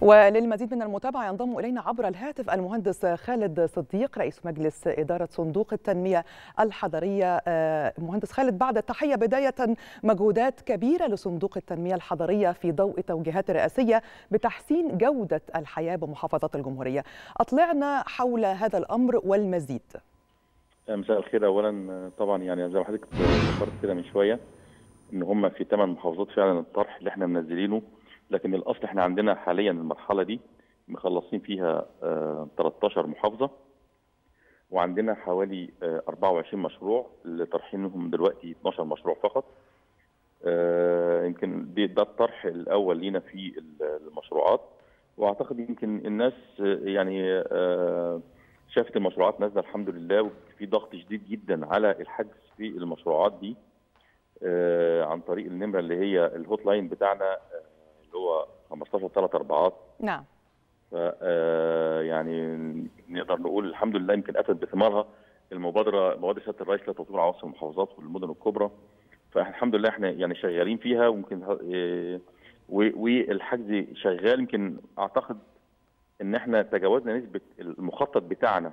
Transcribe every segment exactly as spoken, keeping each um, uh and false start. وللمزيد من المتابعة ينضم إلينا عبر الهاتف المهندس خالد صديق رئيس مجلس إدارة صندوق التنمية الحضرية. مهندس خالد، بعد التحية بداية، مجهودات كبيرة لصندوق التنمية الحضرية في ضوء توجيهات رئاسية بتحسين جودة الحياة بمحافظات الجمهورية، أطلعنا حول هذا الأمر والمزيد. مساء الخير. أولا طبعا يعني زي ما حضرتك ذكرت كده من شوية إن هم في ثمان محافظات فعلا الطرح اللي احنا منزلينه، لكن الاصل احنا عندنا حاليا المرحله دي مخلصين فيها ثلاثة عشر محافظه، وعندنا حوالي أربعة وعشرين مشروع اللي طرحينهم دلوقتي اثناشر مشروع فقط. يمكن ده الطرح الاول لينا في المشروعات، واعتقد يمكن الناس يعني شافت المشروعات نازله الحمد لله، وفي ضغط شديد جدا على الحجز في المشروعات دي عن طريق النمره اللي هي الهوت لاين بتاعنا اللي هو خمستاشر ثلاثة أربعة. نعم. يعني نقدر نقول الحمد لله يمكن أفت بثمارها المبادرة مبادرة سيادة الرئيس لتطوير عواصم المحافظات والمدن الكبرى، فالحمد لله احنا يعني شغالين فيها، وممكن والحجز شغال. يمكن أعتقد إن احنا تجاوزنا نسبة المخطط بتاعنا.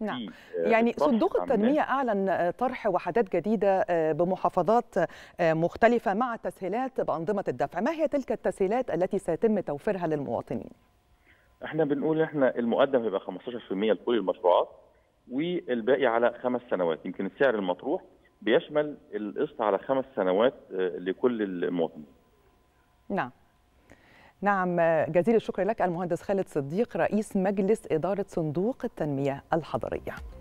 نعم. يعني صندوق التنمية أعلن طرح وحدات جديدة بمحافظات مختلفة مع تسهيلات بأنظمة الدفع، ما هي تلك التسهيلات التي سيتم توفيرها للمواطنين؟ احنا بنقول احنا المقدم هيبقى خمستاشر بالمئة لكل المشروعات، والباقي على خمس سنوات. يمكن السعر المطروح بيشمل القسط على خمس سنوات لكل المواطنين. نعم. نعم، جزيل الشكر لك المهندس خالد صديق رئيس مجلس إدارة صندوق التنمية الحضرية.